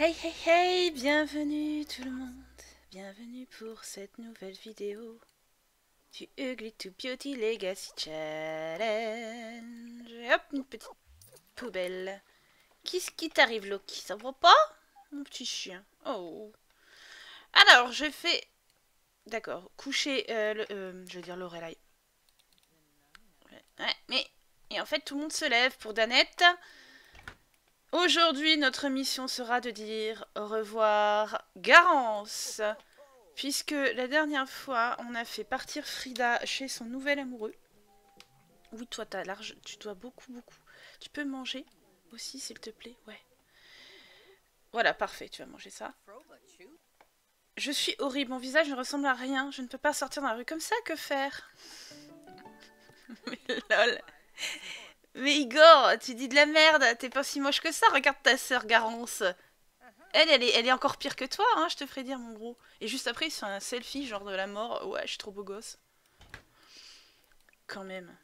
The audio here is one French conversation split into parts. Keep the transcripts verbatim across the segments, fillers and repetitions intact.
Hey hey hey, bienvenue tout le monde, bienvenue pour cette nouvelle vidéo du Ugly to Beauty Legacy Challenge. Et hop, une petite poubelle. Qu'est-ce qui t'arrive, Loki? Ça va pas, mon petit chien? Oh. Alors, je fais... D'accord, coucher, euh, le, euh, je veux dire Lorelai. Ouais, mais... Et en fait, tout le monde se lève pour Danette. Aujourd'hui, notre mission sera de dire au revoir Garance, puisque la dernière fois, on a fait partir Frida chez son nouvel amoureux. Oui, toi, t'as large, tu dois beaucoup, beaucoup. Tu peux manger aussi, s'il te plaît? Ouais. Voilà, parfait, tu vas manger ça. Je suis horrible, mon visage ne ressemble à rien. Je ne peux pas sortir dans la rue comme ça, que faire? Mais lol. Mais Igor, tu dis de la merde, t'es pas si moche que ça, regarde ta sœur Garance. Elle, elle est, elle est encore pire que toi, hein, je te ferai dire, mon gros. Et juste après, ils font un selfie, genre de la mort, ouais, je suis trop beau gosse. Quand même.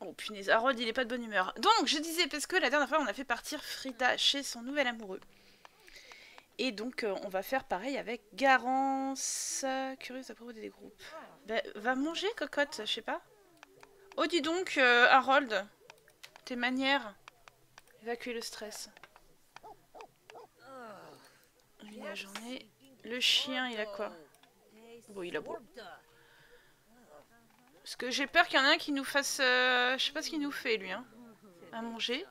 Oh punaise, Harold, il est pas de bonne humeur. Donc, je disais, parce que la dernière fois, on a fait partir Frida chez son nouvel amoureux. Et donc, euh, on va faire pareil avec Garance. Curieuse à propos des groupes. Bah, va manger, cocotte, je sais pas. Oh, dis donc, euh, Harold, tes manières, évacuer le stress. Lui, la journée. Le chien, il a quoi? Bon, il a beau. Parce que j'ai peur qu'il y en a un qui nous fasse... Euh, je sais pas ce qu'il nous fait, lui, hein. À manger.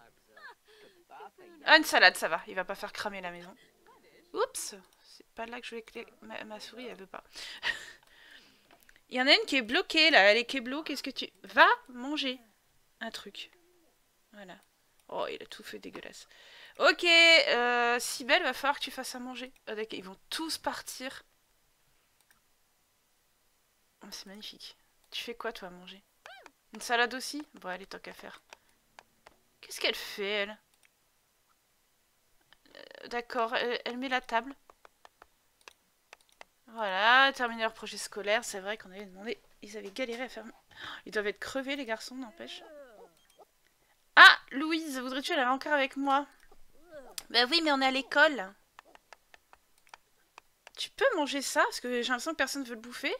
Ah, une salade, ça va. Il va pas faire cramer la maison. Oups. C'est pas là que je vais... Clé... Ma, ma souris, elle veut pas. Il y en a une qui est bloquée, là. Elle est keblo, qu'est-ce que tu... Va manger un truc. Voilà. Oh, il a tout fait dégueulasse. Ok, euh, Cybelle, va falloir que tu fasses à manger. Ah, d'accord, ils vont tous partir. Oh, c'est magnifique. Tu fais quoi, toi, à manger? Une salade aussi? Bon, allez, tant qu'à faire. Qu'est-ce qu'elle fait, elle? euh, D'accord, elle, elle met la table. Voilà, terminer leur projet scolaire, c'est vrai qu'on avait demandé... Ils avaient galéré à faire... Ils doivent être crevés, les garçons, n'empêche. Ah, Louise, voudrais-tu aller encore avec moi? Bah oui, mais on est à l'école. Tu peux manger ça? Parce que j'ai l'impression que personne ne veut le bouffer.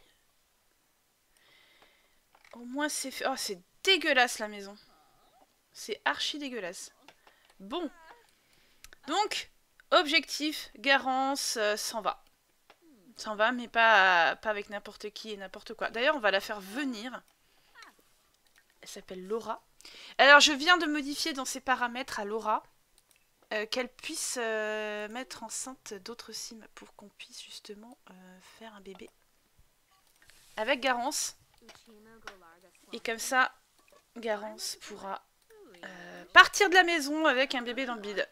Au moins, c'est fait... Oh, c'est dégueulasse, la maison. C'est archi dégueulasse. Bon. Donc, objectif, Garance euh, s'en va. S'en va, mais pas, pas avec n'importe qui et n'importe quoi. D'ailleurs, on va la faire venir. Elle s'appelle Laura. Alors, je viens de modifier dans ses paramètres à Laura euh, qu'elle puisse euh, mettre enceinte d'autres sims pour qu'on puisse justement euh, faire un bébé avec Garance. Et comme ça, Garance pourra euh, partir de la maison avec un bébé dans le bide.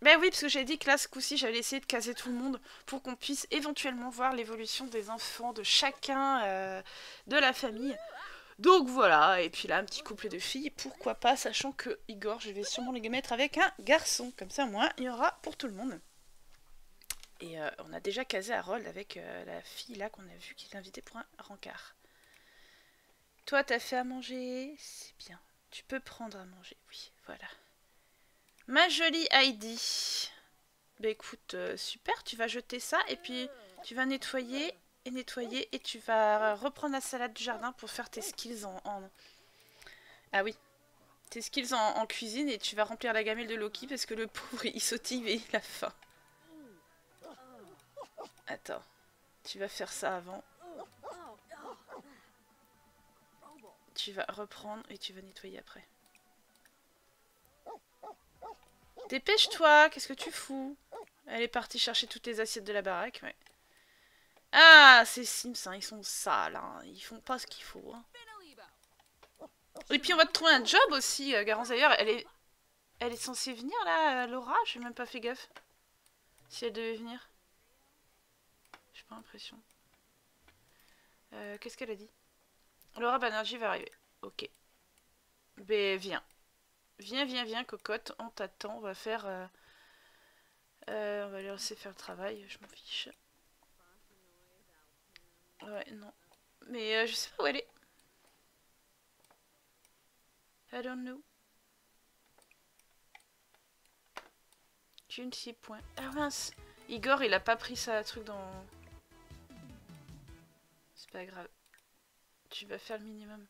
Ben oui, parce que j'avais dit que là, ce coup-ci, j'allais essayer de caser tout le monde pour qu'on puisse éventuellement voir l'évolution des enfants de chacun euh, de la famille. Donc voilà, et puis là, un petit couple de filles, pourquoi pas, sachant que Igor, je vais sûrement les mettre avec un garçon. Comme ça, au moins, il y aura pour tout le monde. Et euh, on a déjà casé Harold avec euh, la fille là qu'on a vue qui l'invitait pour un rencard. Toi, t'as fait à manger, c'est bien. Tu peux prendre à manger, oui, voilà. Ma jolie Heidi. Bah écoute, euh, super, tu vas jeter ça et puis tu vas nettoyer et nettoyer et tu vas reprendre la salade du jardin pour faire tes skills en... en... Ah oui, tes skills en, en cuisine et tu vas remplir la gamelle de Loki parce que le pauvre, il sautille et il a faim. Attends, tu vas faire ça avant. Tu vas reprendre et tu vas nettoyer après. Dépêche-toi, qu'est-ce que tu fous? Elle est partie chercher toutes les assiettes de la baraque, ouais. Ah, ces Sims, hein, ils sont sales, hein. Ils font pas ce qu'il faut. Hein. Et puis on va te trouver un job aussi, euh, Garance d'ailleurs. Elle est... elle est censée venir là, euh, Laura? J'ai même pas fait gaffe. Si elle devait venir. J'ai pas l'impression. Euh, qu'est-ce qu'elle a dit? Laura Banerjee va arriver. Ok. Ben viens. Viens, viens, viens, cocotte, on t'attend, on va faire... Euh, euh, on va leur laisser faire le travail, je m'en fiche. Ouais, non. Mais euh, je sais pas où elle est. I don't know. Twenty points. Ah mince, Igor il a pas pris ça truc dans... C'est pas grave. Tu vas faire le minimum.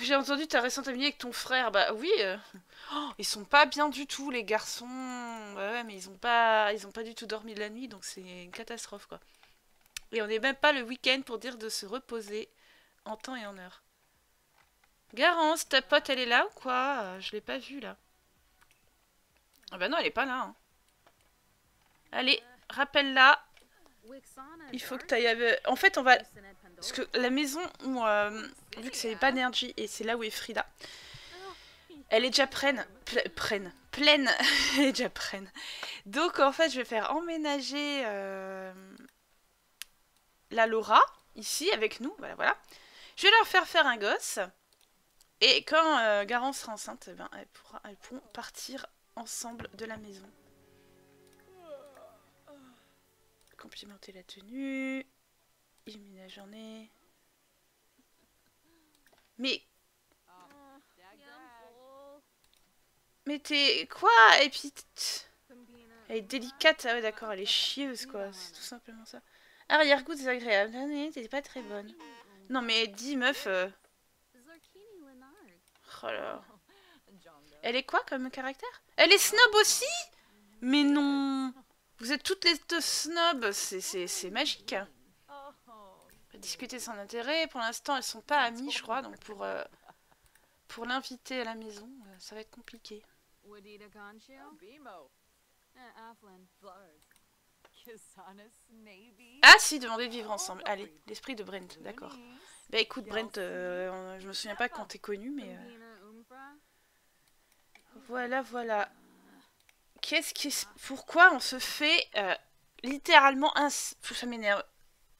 J'ai entendu ta récente amie avec ton frère. Bah oui. Euh... Oh, ils sont pas bien du tout les garçons. Bah ouais mais ils ont pas, ils ont pas du tout dormi de la nuit donc c'est une catastrophe quoi. Et on n'est même pas le week-end pour dire de se reposer en temps et en heure. Garance, ta pote elle est là ou quoi? Je l'ai pas vue là. Ah bah non elle est pas là. Hein. Allez, rappelle-la. Il faut que tu ailles... En fait, on va... Parce que la maison, où, euh, vu que c'est Banerjee et c'est là où est Frida, elle est déjà prenne. Prenne. Pleine. Elle est déjà prenne. Donc, en fait, je vais faire emménager euh, la Laura, ici, avec nous. Voilà, voilà. Je vais leur faire faire un gosse. Et quand euh, Garance sera enceinte, eh ben, elles, pourra, elles pourront partir ensemble de la maison. Complimenter la tenue, illuminer la journée. Mais... Mais t'es... Quoi? Et puis... Elle est délicate, ah ouais d'accord, elle est chieuse quoi, c'est tout simplement ça. Arrière-goût désagréable, t'es pas très bonne. Non mais dis meuf... Euh... Oh là. Elle est quoi comme caractère? Elle est snob aussi? Mais non! Vous êtes toutes les deux snobs, c'est magique. On va discuter sans intérêt. Pour l'instant, elles sont pas amies, je crois. Donc pour, euh, pour l'inviter à la maison, euh, ça va être compliqué. Ah si, demander de vivre ensemble. Allez, l'esprit de Brent, d'accord. Bah écoute, Brent, euh, je me souviens pas quand t'es connu, mais... Euh... Voilà, voilà. Qu'est-ce qui... Pourquoi on se fait euh, littéralement un... Ça m'énerve.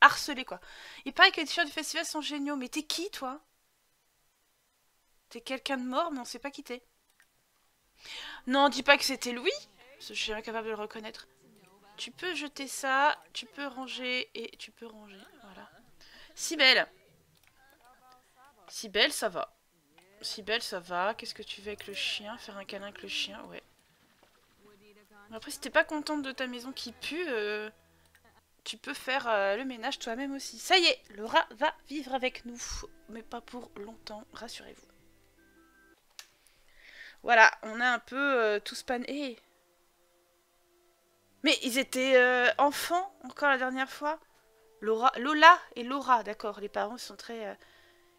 Harceler, quoi. Il paraît que les t-shirts du festival sont géniaux. Mais t'es qui, toi? T'es quelqu'un de mort, mais on s'est pas quitté. Non, dis pas que c'était Louis. Parce que je suis incapable de le reconnaître. Tu peux jeter ça, tu peux ranger, et tu peux ranger. Voilà. Cybelle. Cybelle, ça va. Cybelle, ça va. Qu'est-ce que tu veux avec le chien? Faire un câlin avec le chien, ouais. Après, si t'es pas contente de ta maison qui pue, euh, tu peux faire euh, le ménage toi-même aussi. Ça y est, Laura va vivre avec nous, mais pas pour longtemps, rassurez-vous. Voilà, on a un peu euh, tous pan... Hey. Mais ils étaient euh, enfants, encore la dernière fois. Laura, Lola et Laura, d'accord, les parents sont très... Euh...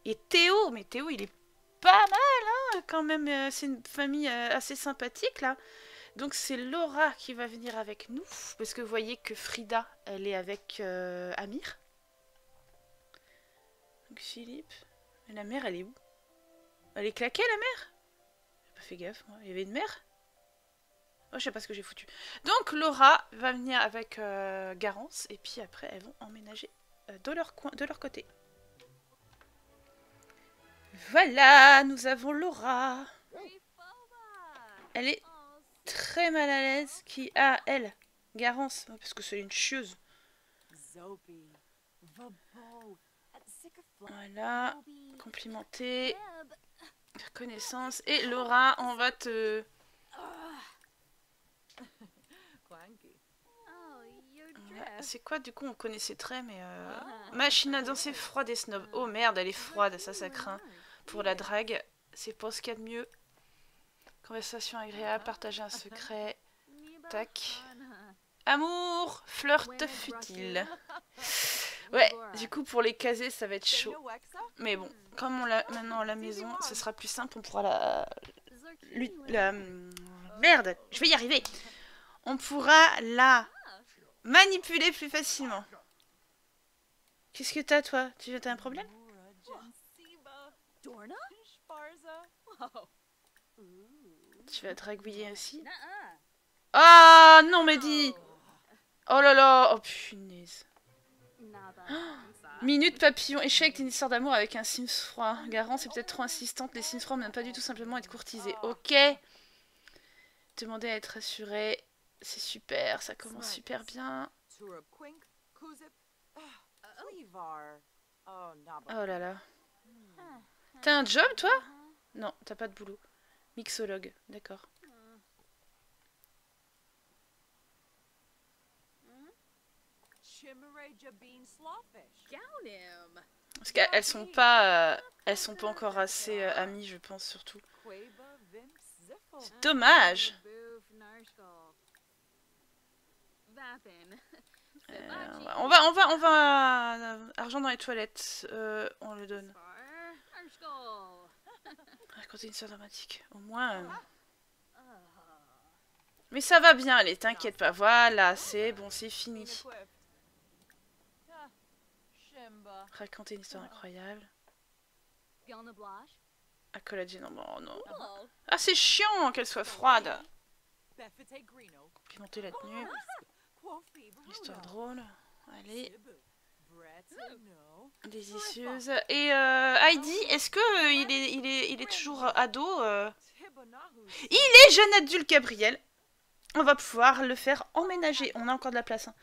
Et Théo, mais Théo, il est pas mal, hein, quand même, euh, c'est une famille euh, assez sympathique, là. Donc c'est Laura qui va venir avec nous, parce que vous voyez que Frida, elle est avec euh, Amir. Donc Philippe... Mais la mère, elle est où? Elle est claquée, la mère? J'ai pas fait gaffe, moi. Il y avait une mère? Oh, je sais pas ce que j'ai foutu. Donc Laura va venir avec euh, Garance, et puis après, elles vont emménager euh, de, leur coin, de leur côté. Voilà, nous avons Laura. Elle est... très mal à l'aise, qui a, ah, elle, Garance, parce que c'est une chieuse. Voilà, complimenter, faire connaissance. Et Laura, on va te... Voilà. C'est quoi, du coup, on connaît ses traits, mais... Euh... Machine à danser froide et snob. Oh merde, elle est froide, ça, ça craint. Pour la drague, c'est pas ce qu'il y a de mieux. Conversation agréable, partager un secret. Tac. Amour, flirt futile. Ouais, du coup, pour les caser, ça va être chaud. Mais bon, comme on l'a maintenant à la maison, ce sera plus simple. On pourra la... la... Merde, je vais y arriver. On pourra la manipuler plus facilement. Qu'est-ce que t'as, toi? Tu as un problème? Tu vas dragouiller aussi. Ah non mais dis. Oh là là. Oh punaise. Oh, minute papillon. Échec d'une histoire d'amour avec un Sims froid. Garance c'est peut-être trop insistante. Les Sims froids n'aiment pas du tout simplement être courtisés. Ok. Demander à être assuré. C'est super. Ça commence super bien. Oh là là. T'as un job toi? Non, t'as pas de boulot. Mixologue, d'accord. Parce qu'elles sont pas, euh, elles sont pas encore assez euh, amies, je pense surtout. C'est dommage. Euh, on va, on va, on va. Argent dans les toilettes. Euh, on le donne. Raconter une histoire dramatique. Au moins. Euh... Mais ça va bien, allez, t'inquiète pas. Voilà, c'est bon, c'est fini. Raconter une histoire incroyable. Accolade gênante. Oh non. Ah, c'est chiant qu'elle soit froide. Pimenter la tenue. Histoire drôle. Allez. Délicieuse. Et euh, Heidi, est-ce que euh, il, est, il, est, il est toujours ado euh... Il est jeune adulte, Gabriel. On va pouvoir le faire emménager. On a encore de la place. Hein.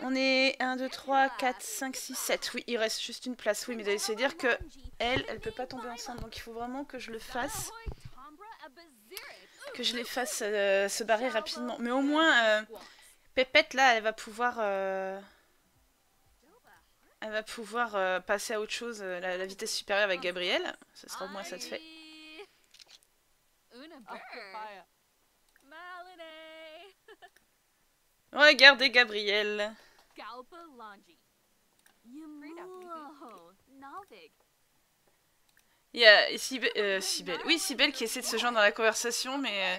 On est un, deux, trois, quatre, cinq, six, sept. Oui, il reste juste une place. Oui, mais d'aller se dire que elle, elle peut pas tomber enceinte. Donc il faut vraiment que je le fasse. Que je les fasse euh, se barrer rapidement. Mais au moins, euh, Pépette, là, elle va pouvoir... Euh... Elle va pouvoir euh, passer à autre chose, euh, la, la vitesse supérieure avec Gabriel. Ça sera au moins ça de fait. Regardez Gabriel. Il y a Cybelle, euh, Cybelle. Oui, Cybelle qui essaie de se joindre dans la conversation, mais euh,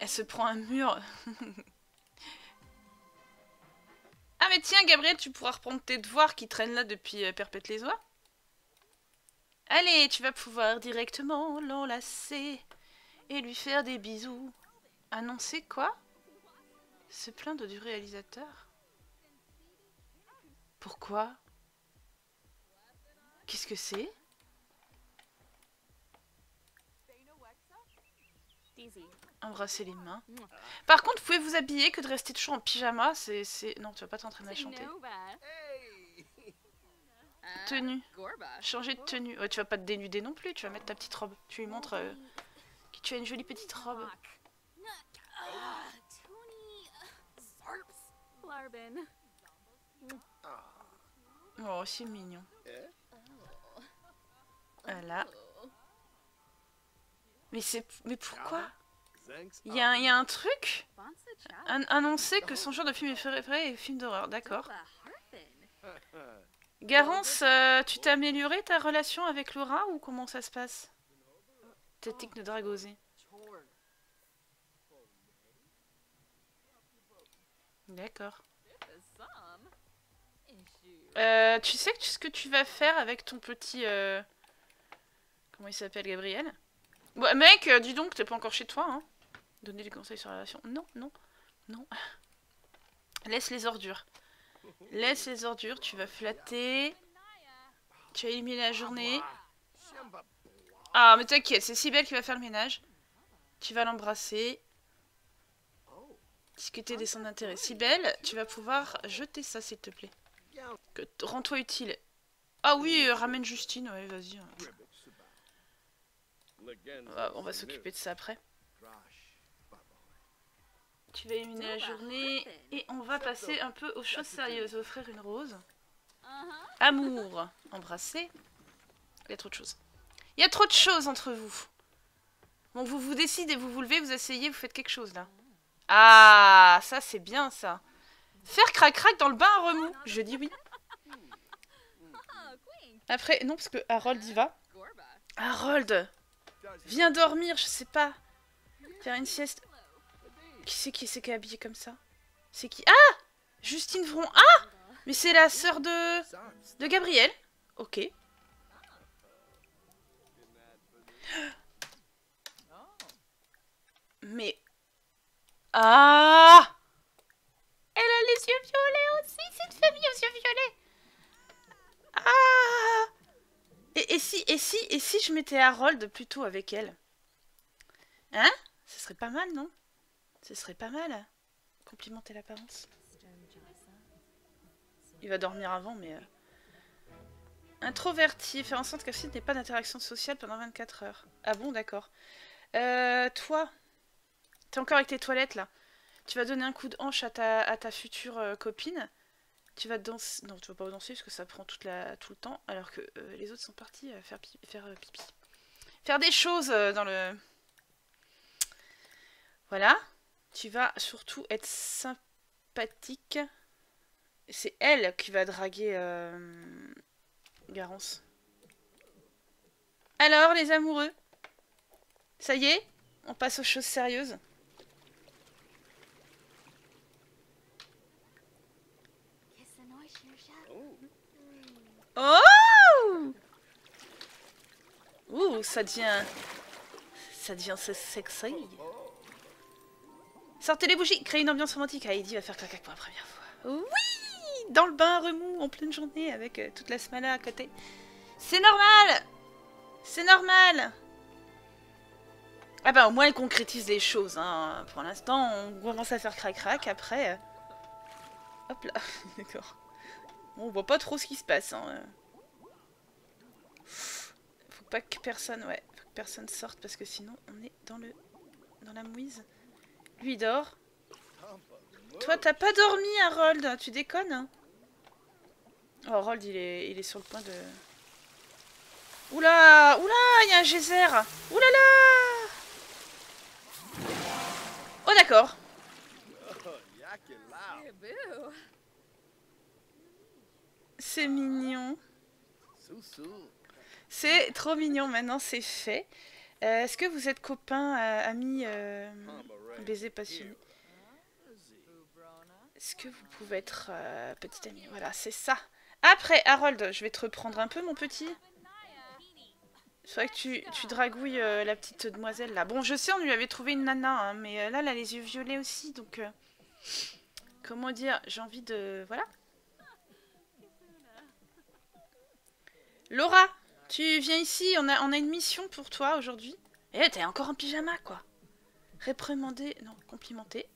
elle se prend un mur. Ah mais tiens Gabriel, tu pourras reprendre tes devoirs qui traînent là depuis euh, Perpète les Oies. Allez, tu vas pouvoir directement l'enlacer et lui faire des bisous. Annoncer quoi? Se plaindre du réalisateur? Pourquoi? Qu'est-ce que c'est? Embrasser les mains. Par contre, vous pouvez vous habiller que de rester toujours en pyjama. C'est, c'est... Non, tu vas pas t'entraîner à chanter. Tenue. Changer de tenue. Ouais, tu vas pas te dénuder non plus. Tu vas mettre ta petite robe. Tu lui montres euh, que tu as une jolie petite robe. Oh, c'est mignon. Voilà. Mais c'est... Mais pourquoi? Il y, a un, il y a un truc un, annoncer que son genre de film est préféré est film d'horreur, d'accord. Garance, euh, tu t'es amélioré ta relation avec Laura ou comment ça se passe? Tactique de dragosé. D'accord. Euh, tu sais ce que tu vas faire avec ton petit... Euh... Comment il s'appelle, Gabriel? Bon, mec, euh, dis donc, t'es pas encore chez toi, hein. Donner des conseils sur la relation. Non, non, non. Laisse les ordures. Laisse les ordures, tu vas flatter. Tu as éliminé la journée. Ah, mais t'inquiète, c'est Cybelle qui va faire le ménage. Tu vas l'embrasser. Discuter des sons d'intérêt. Cybelle, tu vas pouvoir jeter ça, s'il te plaît. Rends-toi utile. Ah oui, euh, ramène Justine, ouais, vas-y. Hein. On va s'occuper de ça après. Tu vas éliminer la journée et on va passer un peu aux choses sérieuses. Offrir une rose. Amour. Embrasser. Il y a trop de choses. Il y a trop de choses entre vous. Bon, vous vous décidez, vous vous levez, vous asseyez, vous faites quelque chose là. Ah, ça c'est bien ça. Faire crac-crac dans le bain à remous. Je dis oui. Après, non, parce que Harold y va. Harold! Viens dormir, je sais pas. Faire une sieste. Qui c'est qui c'est qui est habillé comme ça? C'est qui? Ah! Justine Vron. Ah! Mais c'est la sœur de... de Gabriel. Ok. Mais... Ah! Elle a les yeux violets aussi, cette famille aux yeux violets. Ah! Et, et si, et si, et si je mettais Harold plutôt avec elle? Hein? Ce serait pas mal, non? Ce serait pas mal. Complimenter l'apparence. Il va dormir avant, mais... Euh... Introverti, faire en sorte qu'elle n'ait pas d'interaction sociale pendant vingt-quatre heures. Ah bon, d'accord. Euh, toi, t'es encore avec tes toilettes, là. Tu vas donner un coup de hanche à ta, à ta future euh, copine. Tu vas danser. Non, tu vas pas danser parce que ça prend toute la... tout le temps. Alors que euh, les autres sont partis euh, faire, pipi... faire euh, pipi. Faire des choses euh, dans le... Voilà. Tu vas surtout être sympathique. C'est elle qui va draguer euh... Garance. Alors, les amoureux, ça y est, on passe aux choses sérieuses. Oh! Ouh, ça devient... Ça devient sexy. Sortez les bougies, créez une ambiance romantique. Ah, Heidi va faire caca pour la première fois. Oui! Dans le bain, remous, en pleine journée, avec euh, toute la smala à côté. C'est normal! C'est normal! Ah bah, au moins, elle concrétise les choses, hein. Pour l'instant, on commence à faire crac-crac, après... Euh... Hop là, d'accord. Bon, on voit pas trop ce qui se passe, hein. Faut pas que personne, ouais, faut que personne sorte parce que sinon on est dans le, dans la mouise. Lui il dort. Toi t'as pas dormi, Harold, tu déconnes, hein. Oh, Harold il est, il est sur le point de. Oula, oula, il y a un geyser. Oula là. Oh d'accord. C'est mignon. C'est trop mignon, maintenant c'est fait. Euh, Est-ce que vous êtes copains, euh, amis, euh, baiser passionné? Est-ce que vous pouvez être euh, petit ami? Voilà, c'est ça. Après, Harold, je vais te reprendre un peu, mon petit. Il faudrait que tu, tu dragouilles euh, la petite demoiselle, là. Bon, je sais, on lui avait trouvé une nana, hein, mais euh, là, elle a les yeux violets aussi, donc... Euh, comment dire? J'ai envie de... Voilà. Laura, tu viens ici, on a, on a une mission pour toi aujourd'hui. Eh, t'es encore en pyjama, quoi. Réprimander, non, complimenter.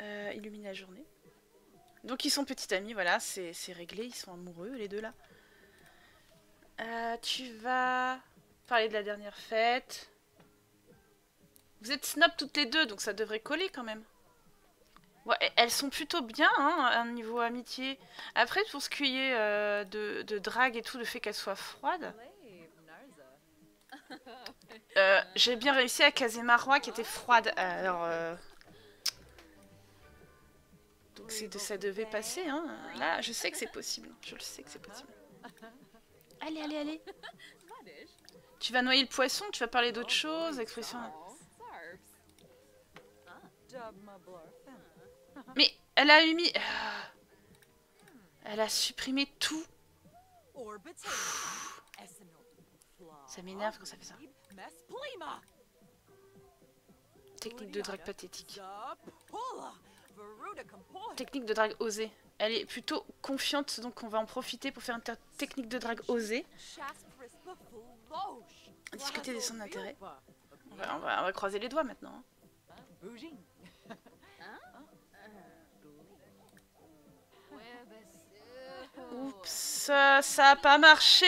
Euh, illuminer la journée. Donc ils sont petits amis, voilà, c'est réglé, ils sont amoureux, les deux, là. Euh, tu vas parler de la dernière fête. Vous êtes snob toutes les deux, donc ça devrait coller, quand même. Ouais, elles sont plutôt bien, hein, à un niveau amitié. Après, pour ce qui est euh, de, de drague et tout, le fait qu'elles soient froides... Euh, j'ai bien réussi à caser Marois qui était froide, alors... Euh... Donc de, ça devait passer, hein. Là, je sais que c'est possible, je le sais que c'est possible. Allez, allez, allez. Tu vas noyer le poisson, tu vas parler d'autre chose, expression... Mais elle a mis... Elle a supprimé tout. Pfff. Ça m'énerve quand ça fait ça. Technique de drague pathétique. Technique de drague osée. Elle est plutôt confiante, donc on va en profiter pour faire une technique de drague osée. Discuter de son intérêt. On va, on va, on va croiser les doigts maintenant. Oups, ça a pas marché.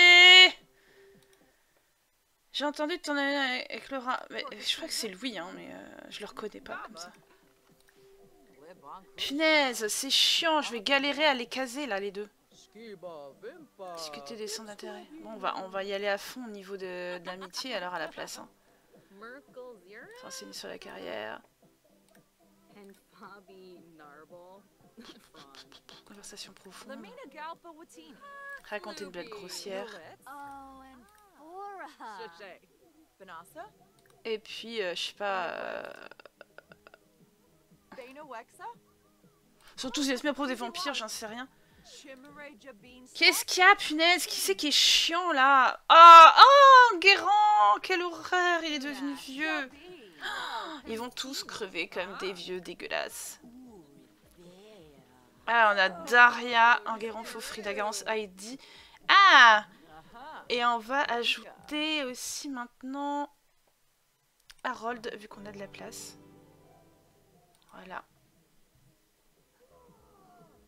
J'ai entendu ton ami avec Laura. Mais je crois que c'est Louis, hein, mais euh, je le reconnais pas comme ça. Punaise, c'est chiant, je vais galérer à les caser là, les deux. Discuter des sons d'intérêt. Bon, on va, on va y aller à fond au niveau de, de l'amitié alors à la place. Hein. S'enseigner sur la carrière. Conversation profonde. Raconter une blague grossière. Et puis, euh, je sais pas... Euh... Surtout, j'ai mis à propos des vampires, j'en sais rien. Qu'est-ce qu'il y a, punaise? Qui c'est qui est chiant, là? Ah, oh, Enguerrand! Quelle horreur! Il est devenu vieux. Ils vont tous crever comme des vieux dégueulasses. Ah, on a Daria, Enguerrand, Faux, Frida, Garance, Heidi. Ah! Et on va ajouter aussi maintenant Harold, vu qu'on a de la place. Voilà.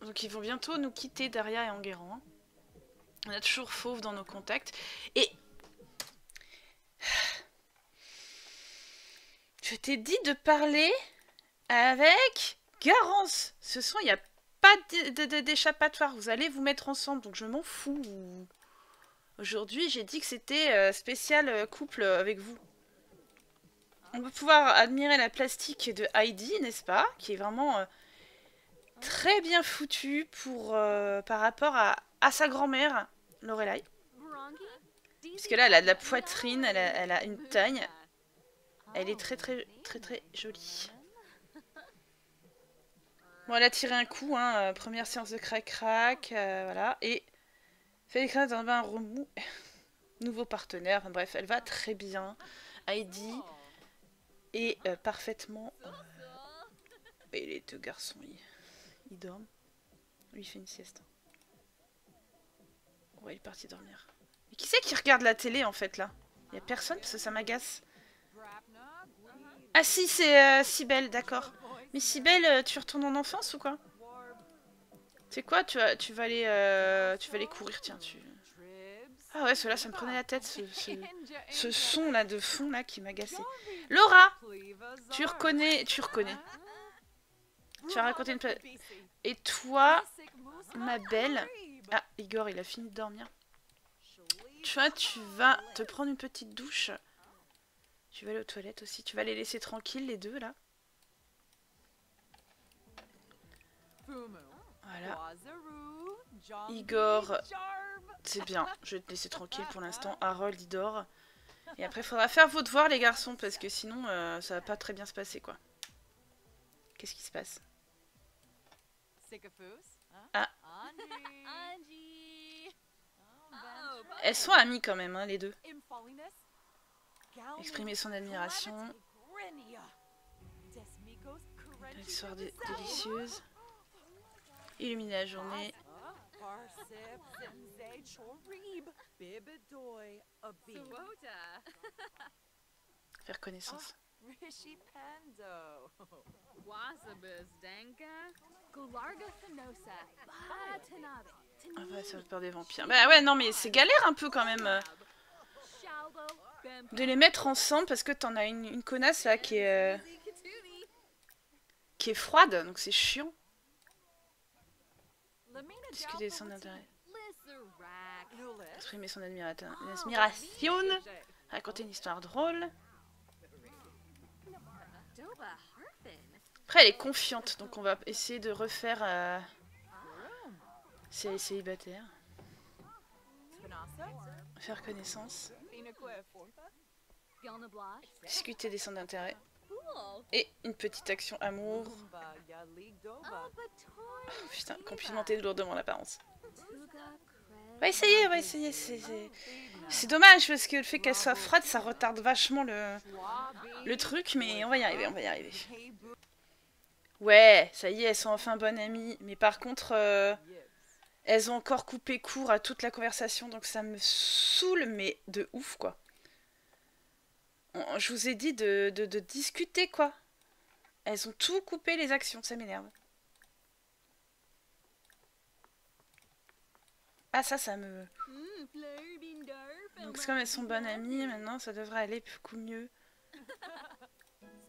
Donc ils vont bientôt nous quitter, Daria et Enguerrand. On a toujours Fauve dans nos contacts. Et... Je t'ai dit de parler avec Garance. Ce soir, il n'y a pas d'échappatoire. Vous allez vous mettre ensemble, donc je m'en fous. Aujourd'hui, j'ai dit que c'était spécial couple avec vous. On va pouvoir admirer la plastique de Heidi, n'est-ce pas? Qui est vraiment euh, très bien foutue pour, euh, par rapport à, à sa grand-mère, Lorelai. Parce que là, elle a de la poitrine, elle a, elle a une taille. Elle est très très très très jolie. Bon, elle a tiré un coup, hein, première séance de crac-crac, euh, voilà. Et fait des cracks dans un bain remous. Nouveau partenaire, enfin, bref, elle va très bien. Heidi est euh, parfaitement... Euh... Et les deux garçons, ils, ils dorment. Lui, il fait une sieste. Ouais, il est parti dormir. Mais qui c'est qui regarde la télé, en fait, là? Il n'y a personne, parce que ça m'agace. Ah si, c'est euh, Cybelle, d'accord. Mais Cybelle, tu retournes en enfance ou quoi? C'est quoi, tu vas, tu vas aller, euh, tu vas aller courir, tiens. Tu... Ah ouais, cela, ça me prenait la tête, ce, ce, ce son là de fond là qui m'agaçait. Laura, tu reconnais, tu reconnais. Tu vas raconter une. Et toi, ma belle. Ah, Igor, il a fini de dormir. Tu vois, tu vas te prendre une petite douche. Tu vas aller aux toilettes aussi. Tu vas les laisser tranquilles les deux là. Voilà. Igor, c'est bien. Je vais te laisser tranquille pour l'instant. Harold, il dort. Et après, il faudra faire vos devoirs, les garçons, parce que sinon, euh, ça va pas très bien se passer, quoi. Qu'est-ce qui se passe? Ah. Elles sont amies quand même, hein, les deux. Exprimer son admiration. Une soirée dé délicieuse. Illuminer la journée. Faire connaissance. Ah ouais, ça va peur des vampires. Bah ouais, non mais c'est galère un peu quand même euh, de les mettre ensemble parce que t'en as une, une connasse là qui est euh, qui est froide, donc c'est chiant. Discuter de son intérêt. Exprimer son admiration. Raconter une histoire drôle. Après, elle est confiante, donc on va essayer de refaire... Euh... C'est les célibataires. Faire connaissance. Discuter des centres d'intérêt. Et une petite action amour. Oh, putain, complimenter lourdement l'apparence. On va essayer, on va essayer. C'est dommage parce que le fait qu'elle soit froide, ça retarde vachement le, le truc, mais on va y arriver, on va y arriver. Ouais, ça y est, elles sont enfin bonnes amies. Mais par contre, euh, elles ont encore coupé court à toute la conversation, donc ça me saoule, mais de ouf, quoi. Je vous ai dit de, de, de discuter, quoi. Elles ont tout coupé, les actions. Ça m'énerve. Ah, ça, ça me... Donc, comme elles sont bonnes amies, maintenant, ça devrait aller beaucoup mieux.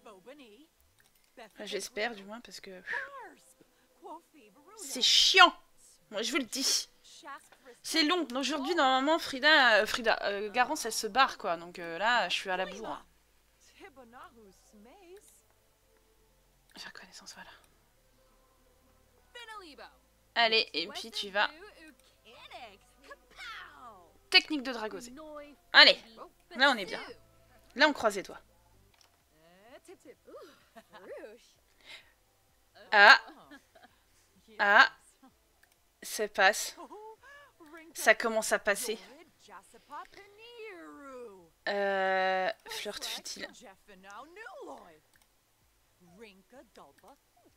Enfin, j'espère, du moins, parce que... C'est chiant. Moi, je vous le dis. C'est long. Aujourd'hui, normalement, Frida, euh, Frida, euh, Garance, elle se barre, quoi. Donc euh, là, je suis à la bourre. Faire connaissance, voilà. Allez, et puis tu vas... Technique de dragosé. Allez, là, on est bien. Là, on croise les doigts. Ah. Ah. Ça passe. Ça commence à passer. Euh, flirt futile.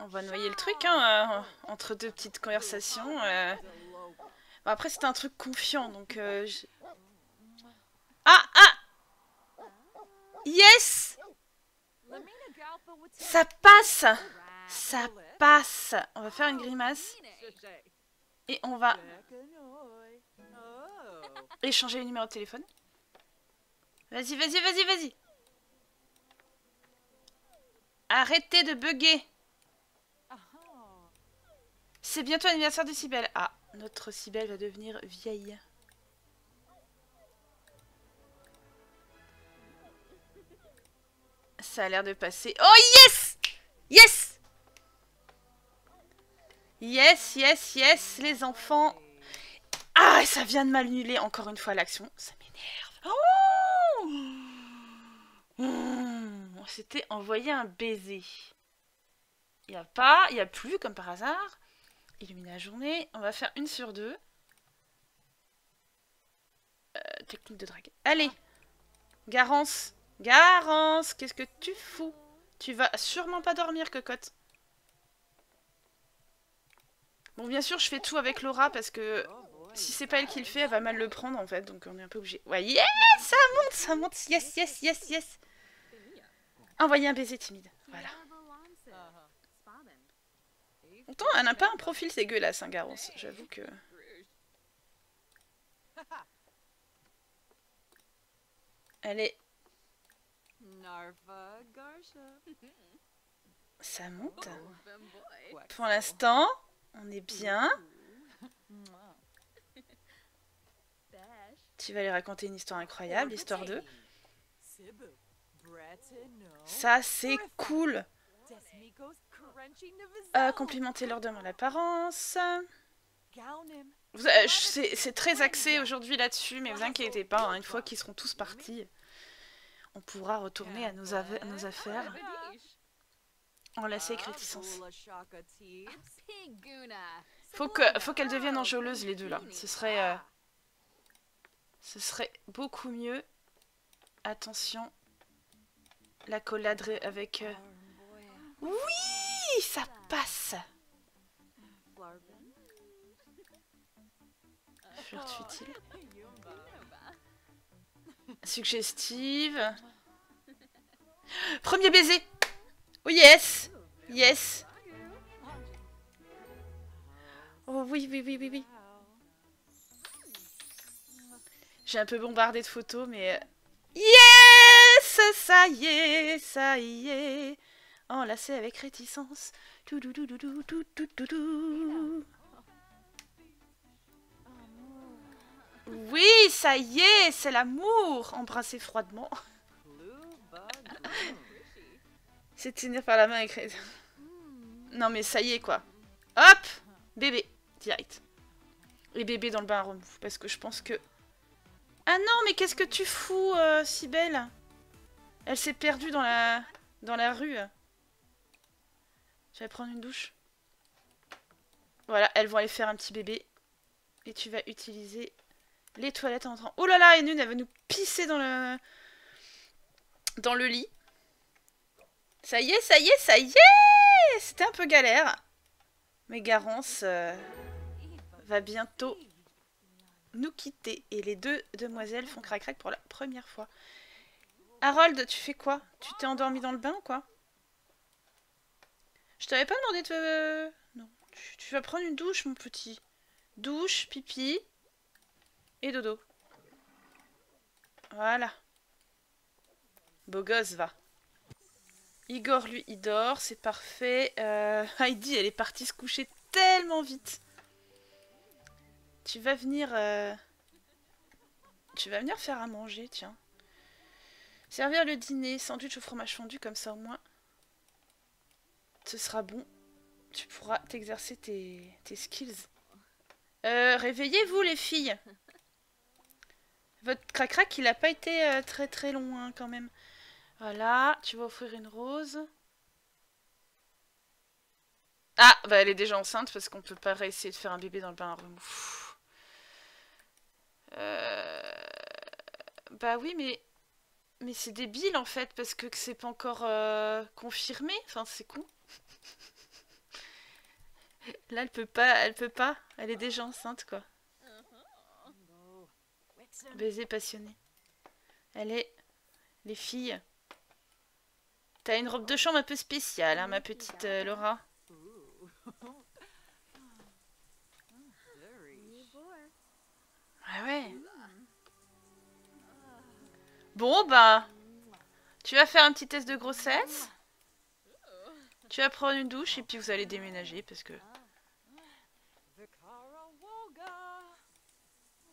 On va noyer le truc, hein, euh, entre deux petites conversations. Euh. Bon, après, c'était un truc confiant, donc... Euh, je... Ah, ah! Yes! Ça passe! Ça passe! On va faire une grimace. Et on va... Échanger les numéros de téléphone. Vas-y, vas-y, vas-y, vas-y. Arrêtez de bugger. C'est bientôt l'anniversaire de Cybelle. Ah, notre Cybelle va devenir vieille. Ça a l'air de passer. Oh yes! Yes! Yes, yes, yes, les enfants. Ah, ça vient de m'annuler encore une fois l'action. Ça m'énerve. Oh mmh, on s'était envoyé un baiser. Il n'y a pas, il n'y a plus comme par hasard. Illumine la journée. On va faire une sur deux. Euh, technique de drague. Allez, Garance. Garance, qu'est-ce que tu fous? Tu vas sûrement pas dormir, cocotte. Bon, bien sûr, je fais tout avec Laura parce que si c'est pas elle qui le fait, elle va mal le prendre en fait, donc on est un peu obligé. Ouais, yes, ça monte, ça monte, yes, yes, yes, yes. Envoyer un baiser timide, voilà. Pourtant, elle n'a pas un profil dégueulasse, hein, Garance, j'avoue que... Elle est... Ça monte. Pour l'instant, on est bien. Tu vas lui raconter une histoire incroyable, histoire deux. Ça, c'est cool. Euh, complimenter leur demande l'apparence. Euh, c'est très axé aujourd'hui là-dessus, mais vous inquiétez pas, hein, une fois qu'ils seront tous partis... On pourra retourner à nos, à nos affaires. Enlacer avec réticence. Faut que, faut qu'elles deviennent enjôleuses les deux là. Ce serait, euh, ce serait beaucoup mieux. Attention, la collade avec. Euh... Oui, ça passe. Flirt futile. Suggestive. Premier baiser. Oh yes. Yes. Oh oui, oui, oui, oui, oui. J'ai un peu bombardé de photos, mais... Yes. Ça y est, ça y est. Enlacé avec réticence. Tout, tout, tout, tout, tout, tout, tout, tout. Oui, ça y est, c'est l'amour. Embrasser froidement. C'est tenir par la main et créer... Non mais ça y est quoi. Hop, bébé, direct. Et bébé dans le bain à remous, parce que je pense que... Ah non, mais qu'est-ce que tu fous, euh, Cybelle? Elle s'est perdue dans la... dans la rue. Je vais prendre une douche. Voilà, elles vont aller faire un petit bébé. Et tu vas utiliser... Les toilettes en entrant. Oh là là, et une, elle va nous pisser dans le... Dans le lit. Ça y est, ça y est, ça y est. C'était un peu galère. Mais Garance euh, va bientôt nous quitter. Et les deux demoiselles font crac-crac pour la première fois. Harold, tu fais quoi? Tu t'es endormi dans le bain ou quoi? Je t'avais pas demandé de... Te... Non. Tu, tu vas prendre une douche, mon petit. Douche, pipi... Et dodo. Voilà. Beau gosse, va. Igor, lui, il dort. C'est parfait. Euh, Heidi, elle est partie se coucher tellement vite. Tu vas venir... Euh... Tu vas venir faire à manger, tiens. Servir le dîner. Sandwich au fromage fondu, comme ça, au moins. Ce sera bon. Tu pourras t'exercer tes, tes skills. Euh, réveillez-vous, les filles. Votre crac-crac, il n'a pas été euh, très très long hein, quand même. Voilà, tu vas offrir une rose. Ah, bah elle est déjà enceinte parce qu'on peut pas réessayer de faire un bébé dans le bain à remous. Euh... Bah oui, mais, mais c'est débile en fait parce que c'est pas encore euh, confirmé. Enfin, c'est con. Là, elle peut pas, elle peut pas. Elle est déjà enceinte quoi. Baiser passionné. Allez, les filles. T'as une robe de chambre un peu spéciale, hein, ma petite euh, Laura. Ah ouais. Bon, bah, tu vas faire un petit test de grossesse. Tu vas prendre une douche et puis vous allez déménager parce que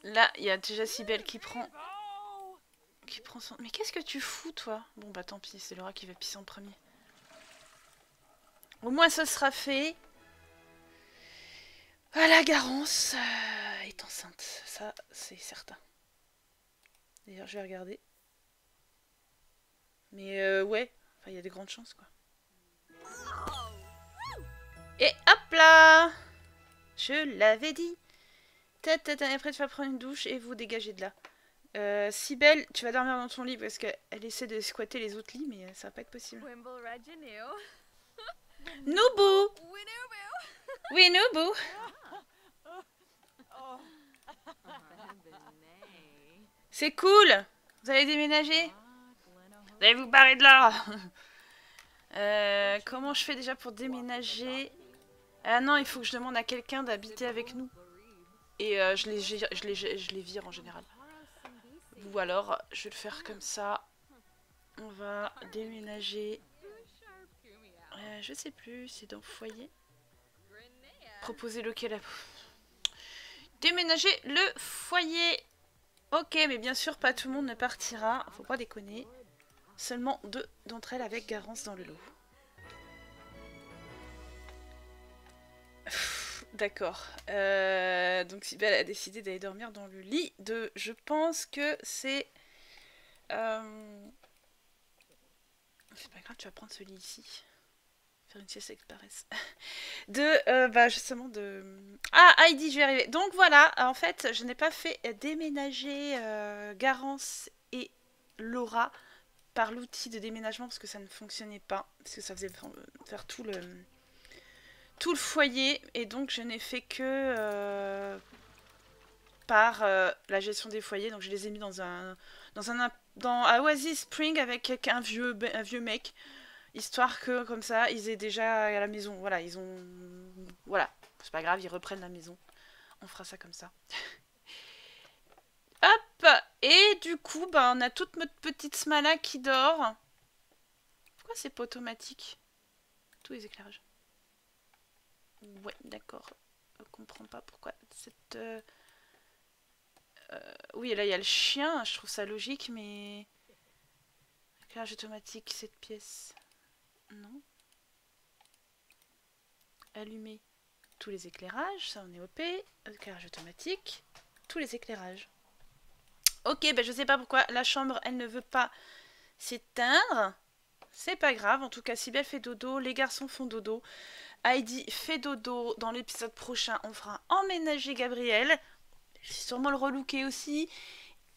Là, il y a déjà Cybelle qui prend... Qui prend son... Mais qu'est-ce que tu fous, toi? Bon, bah tant pis, c'est Laura qui va pisser en premier. Au moins, ça sera fait. Ah, la Garance euh, est enceinte. Ça, c'est certain. D'ailleurs, je vais regarder. Mais euh, ouais, enfin, il y a des grandes chances, quoi. Et hop là! Je l'avais dit. Tête, tête, après, tu vas prendre une douche et vous dégager de là. Euh, Cybelle, tu vas dormir dans ton lit parce qu'elle essaie de squatter les autres lits, mais ça va pas être possible. Noubou! Oui, Noubou! C'est cool! Vous allez déménager? Vous allez vous barrer de là! euh, comment je fais déjà pour déménager? Ah non, il faut que je demande à quelqu'un d'habiter avec nous. Et euh, je, les, je, les, je les vire en général. Ou alors, je vais le faire comme ça. On va déménager. Euh, je sais plus, c'est dans foyer. Proposer lequel à... Déménager le foyer. Ok, mais bien sûr, pas tout le monde ne partira. Faut pas déconner. Seulement deux d'entre elles avec Garance dans le lot. D'accord. Euh, donc Cybelle a décidé d'aller dormir dans le lit de... Je pense que c'est... Euh... C'est pas grave, tu vas prendre ce lit ici. Faire une sieste avec paresse. De... Euh, bah justement de... Ah, Heidi, je vais arriver. Donc voilà, en fait, je n'ai pas fait déménager euh, Garance et Laura par l'outil de déménagement parce que ça ne fonctionnait pas. Parce que ça faisait faire tout le... tout le foyer, et donc je n'ai fait que euh, par euh, la gestion des foyers. Donc je les ai mis dans un dans un dans à Oasis Spring avec un vieux un vieux mec, histoire que comme ça ils aient déjà à la maison. Voilà, ils ont voilà, c'est pas grave, ils reprennent la maison. On fera ça comme ça. Hop, et du coup, bah, on a toute notre petite Smala qui dort. Pourquoi c'est pas automatique tous les éclairages? Ouais, d'accord. Je comprends pas pourquoi cette... Euh... Euh, oui, là, il y a le chien. Je trouve ça logique, mais... Éclairage automatique, cette pièce. Non. Allumer tous les éclairages. Ça, on est O P. Éclairage automatique. Tous les éclairages. Ok, ben, je sais pas pourquoi la chambre, elle ne veut pas s'éteindre. C'est pas grave, en tout cas, Cybelle fait dodo, les garçons font dodo, Heidi fait dodo. Dans l'épisode prochain, on fera emménager Gabriel, sûrement le relooker aussi,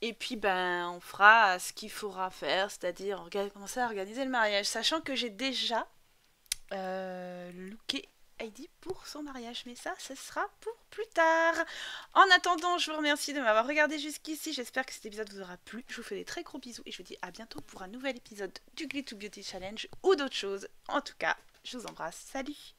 et puis ben on fera ce qu'il faudra faire, c'est-à-dire commencer à organiser le mariage, sachant que j'ai déjà euh, looké Heidi pour son mariage, mais ça, ce sera pour plus tard. En attendant, je vous remercie de m'avoir regardé jusqu'ici, j'espère que cet épisode vous aura plu, je vous fais des très gros bisous et je vous dis à bientôt pour un nouvel épisode du Ugly to Beauty Challenge ou d'autres choses. En tout cas, je vous embrasse, salut!